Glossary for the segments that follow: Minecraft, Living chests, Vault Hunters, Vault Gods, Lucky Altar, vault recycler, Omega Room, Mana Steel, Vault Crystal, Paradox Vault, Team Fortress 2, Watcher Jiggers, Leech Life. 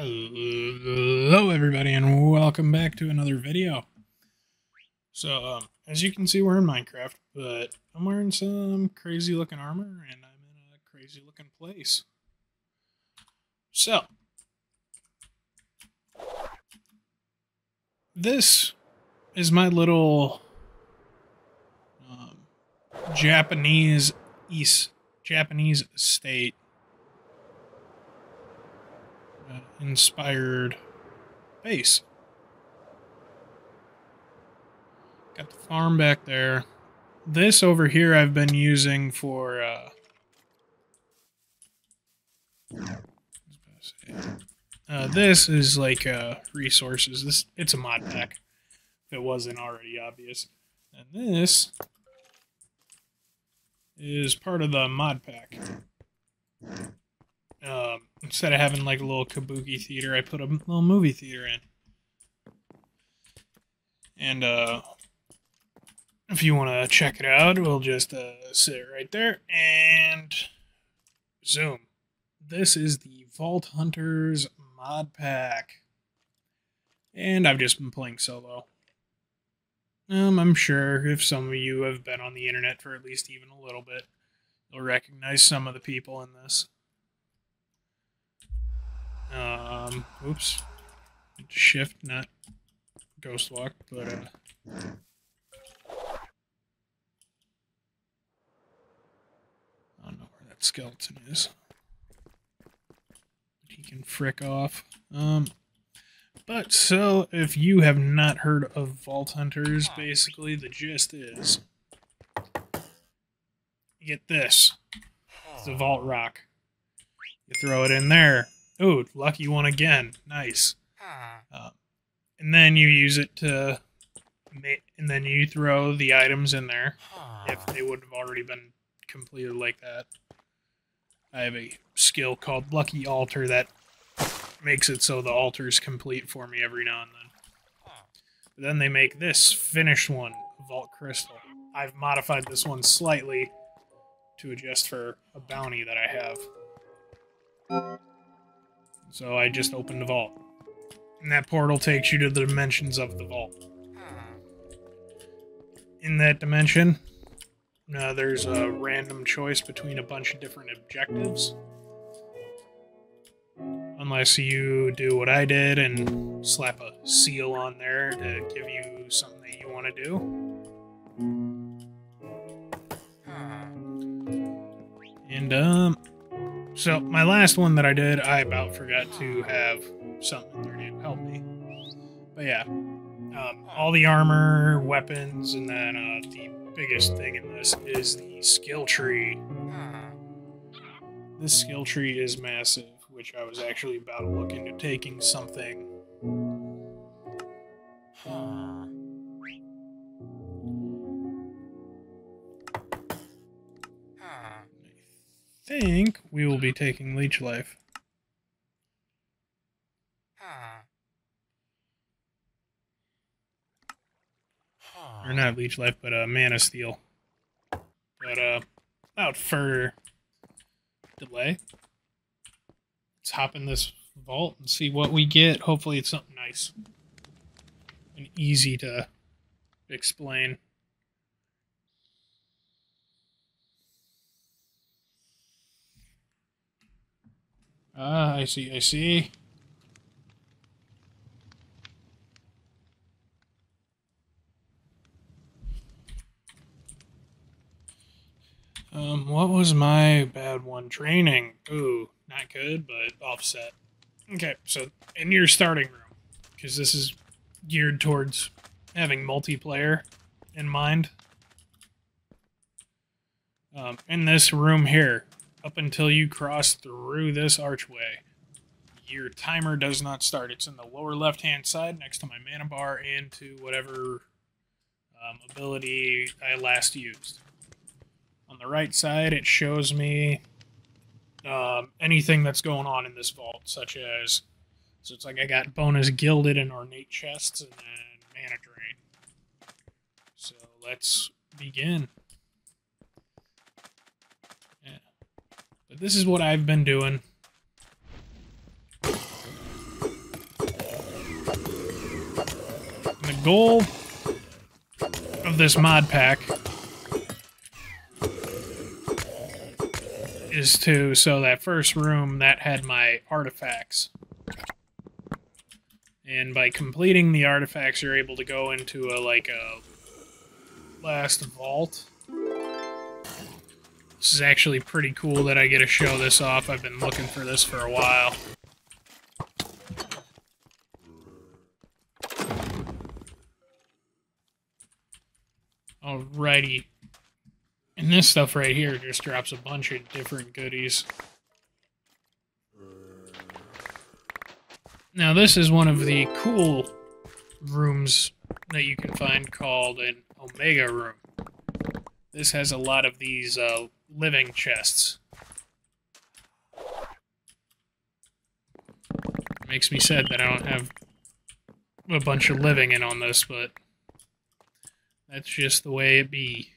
Hello everybody and welcome back to another video. So as you can see, we're in Minecraft, but I'm wearing some crazy looking armor and I'm in a crazy looking place. So this is my little Japanese estate inspired base. Got the farm back there. This over here I've been using for this is like resources. It's a mod pack if it wasn't already obvious. And this is part of the mod pack. Instead of having like a little kabuki theater, I put a little movie theater in. And if you want to check it out, we'll just sit right there and zoom. This is the Vault Hunters mod pack. And I've just been playing solo. I'm sure if some of you have been on the internet for at least even a little bit, you'll recognize some of the people in this. Oops. Shift, not ghost walk, but I don't know where that skeleton is. He can frick off. But so if you have not heard of Vault Hunters, basically the gist is you get this. It's a vault rock. You throw it in there. Ooh, lucky one again. Nice. And then you use it to... And then you throw the items in there. If they would have already been completed like that. I have a skill called Lucky Altar that makes it so the altars complete for me every now and then. But then they make this finished one, Vault Crystal. I've modified this one slightly to adjust for a bounty that I have. So I just opened the vault. And that portal takes you to the dimensions of the vault. In that dimension, there's a random choice between a bunch of different objectives. Unless you do what I did and slap a seal on there to give you something that you want to do. And, so, my last one that I did, I about forgot to have something there to help me. But yeah, all the armor, weapons, and then the biggest thing in this is the skill tree. This skill tree is massive, which I was actually about to look into taking something. I think we will be taking Leech Life. Or not Leech Life, but Mana Steel. But without further delay, let's hop in this vault and see what we get. Hopefully it's something nice and easy to explain. Ah, I see, I see. What was my bad one? Training. Ooh, not good, but offset. Okay, so in your starting room, because this is geared towards having multiplayer in mind. In this room here, up until you cross through this archway, your timer does not start. It's in the lower left-hand side next to my mana bar and to whatever ability I last used. On the right side, it shows me anything that's going on in this vault, such as... So it's like I got bonus gilded and ornate chests and then mana drain. So let's begin. But this is what I've been doing. goal of this mod pack is to, so that first room that had my artifacts. And by completing the artifacts, you're able to go into a last vault. This is actually pretty cool that I get to show this off. I've been looking for this for a while. Alrighty. And this stuff right here just drops a bunch of different goodies. Now this is one of the cool rooms that you can find called an Omega Room. This has a lot of these living chests. Makes me sad that I don't have a bunch of living in on this, but that's just the way it be.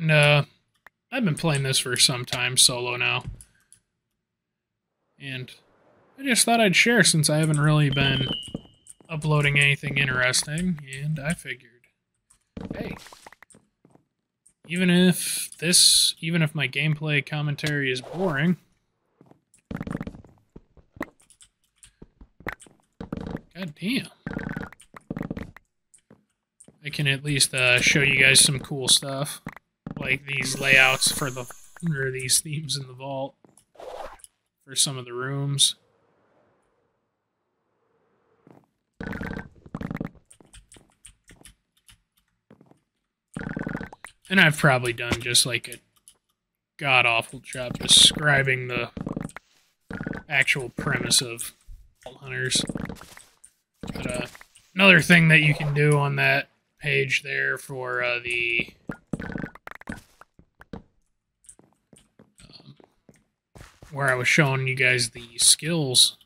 And, I've been playing this for some time solo now, and I just thought I'd share since I haven't really been uploading anything interesting, and I figured, hey, even if my gameplay commentary is boring, goddamn, I can at least show you guys some cool stuff. Like these layouts for the, or these themes in the vault for some of the rooms. And I've probably done just like a god-awful job describing the actual premise of Vault Hunters. But another thing that you can do on that page there for the where I was showing you guys the skills,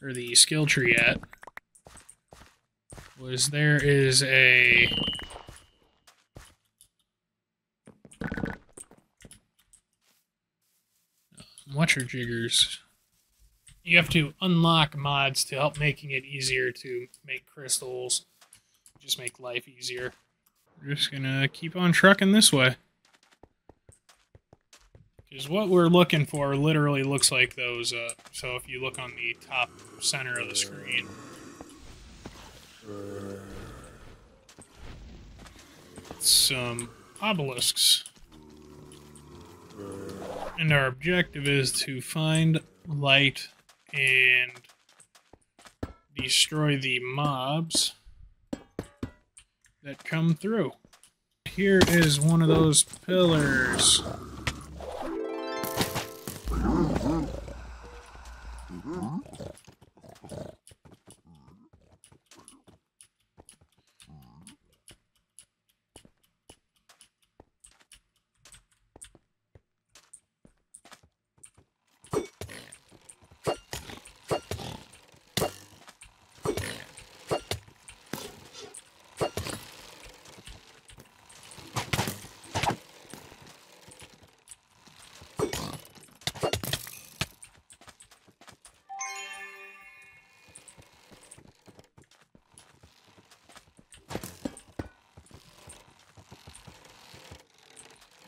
or the skill tree at, was there is a Watcher Jiggers. You have to unlock mods to help making it easier to make crystals, just make life easier. We're just gonna keep on trucking this way. Because what we're looking for literally looks like those, so if you look on the top center of the screen. Some obelisks. And our objective is to find light and destroy the mobs that come through. Here is one of those pillars.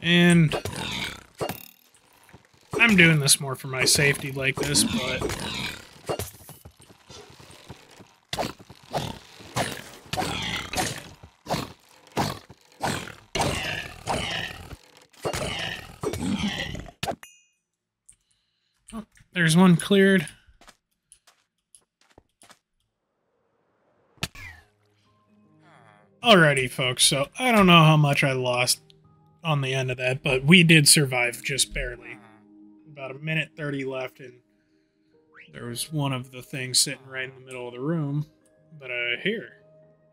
And I'm doing this more for my safety like this, but oh, there's one cleared. Alrighty, folks, so I don't know how much I lost on the end of that, but we did survive just barely. About 1:30 left, and there was one of the things sitting right in the middle of the room. But here,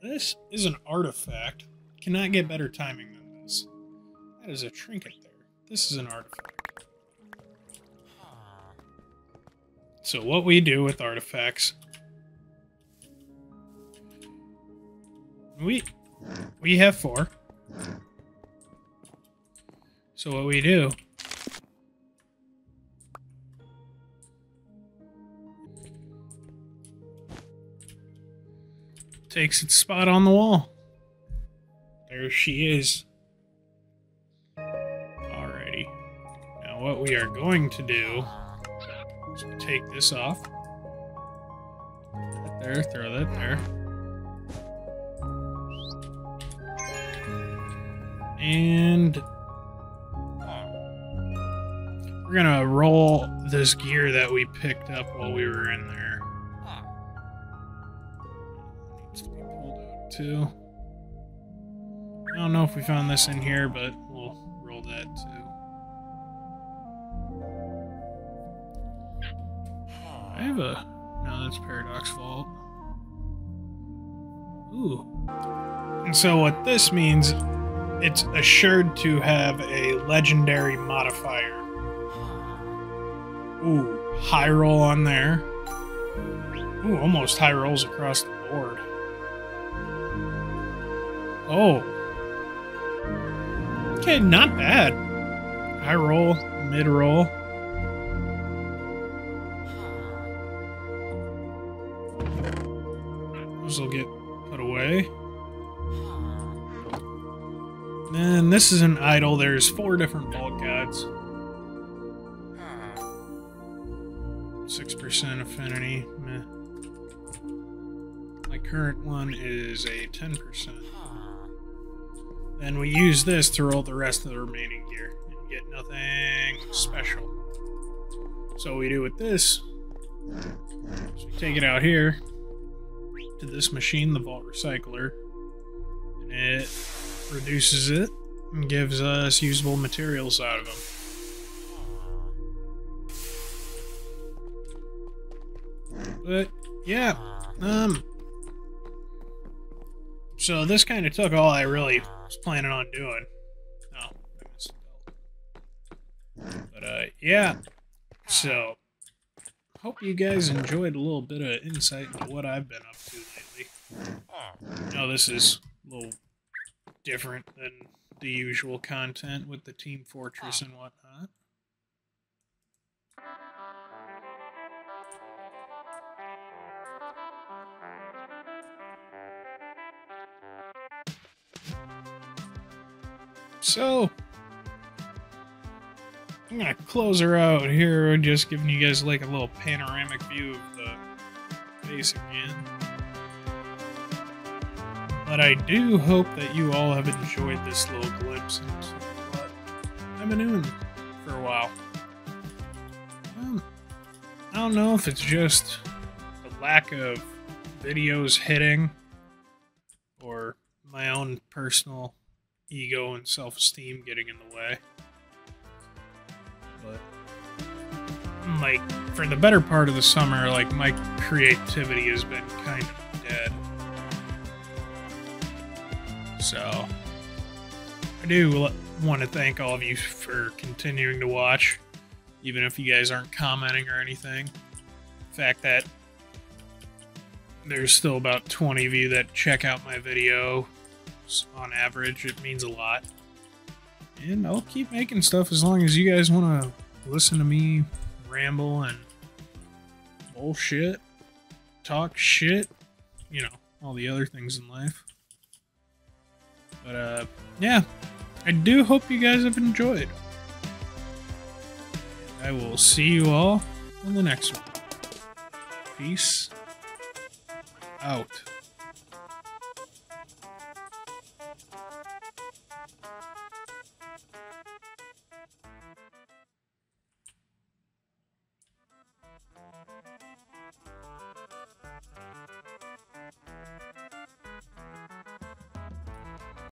this is an artifact. Cannot get better timing than this. That is a trinket there. This is an artifact. So what we do with artifacts, we have 4. So what we do takes its spot on the wall. There she is. Alrighty. Now what we are going to do is take this off. That there, throw that there. And we're gonna roll this gear that we picked up while we were in there. It needs to be pulled out too. I don't know if we found this in here, but we'll roll that too. I have a... no, that's Paradox Vault. Ooh. And so what this means, it's assured to have a legendary modifier. Ooh, high roll on there. Ooh, almost high rolls across the board. Oh. Okay, not bad. High roll, mid roll. Those will get put away. And this is an idol. There's 4 different Vault Gods. 6% affinity. Meh. My current one is a 10%. And we use this to roll the rest of the remaining gear and get nothing special. So what we do with this is we take it out here to this machine, the Vault Recycler, and it reduces it and gives us usable materials out of them. But yeah, so this kind of took all I really was planning on doing. Oh, I missed the belt. But yeah, so hope you guys enjoyed a little bit of insight into what I've been up to lately. I know this is a little different than the usual content with the Team Fortress and whatnot. So, I'm going to close her out here, just giving you guys like a little panoramic view of the base again. But I do hope that you all have enjoyed this little glimpse into what I've been doing for a while. I don't know if it's just the lack of videos hitting or my own personal ego and self-esteem getting in the way, but like for the better part of the summer, like my creativity has been kind of dead. So I do want to thank all of you for continuing to watch, even if you guys aren't commenting or anything. The fact that there's still about 20 of you that check out my video on average, it means a lot. And I'll keep making stuff as long as you guys want to listen to me ramble and bullshit, talk shit, you know, all the other things in life. But yeah, I do hope you guys have enjoyed. I will see you all in the next one. Peace out.